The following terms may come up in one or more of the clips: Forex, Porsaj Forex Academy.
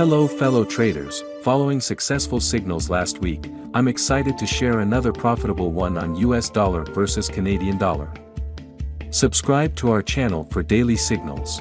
Hello fellow traders, following successful signals last week, I'm excited to share another profitable one on US dollar versus Canadian dollar. Subscribe to our channel for daily signals.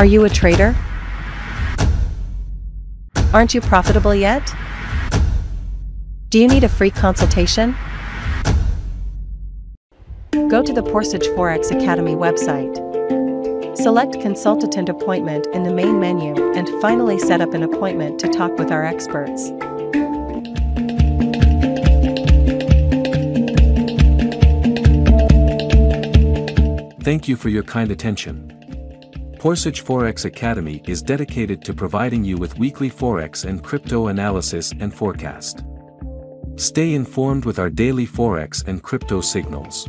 Are you a trader? Aren't you profitable yet? Do you need a free consultation? Go to the Porsaj Forex Academy website. Select Consultant Appointment in the main menu and finally set up an appointment to talk with our experts. Thank you for your kind attention. Porsaj Forex Academy is dedicated to providing you with weekly forex and crypto analysis and forecast. Stay informed with our daily forex and crypto signals.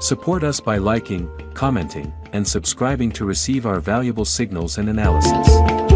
Support us by liking, commenting, and subscribing to receive our valuable signals and analysis.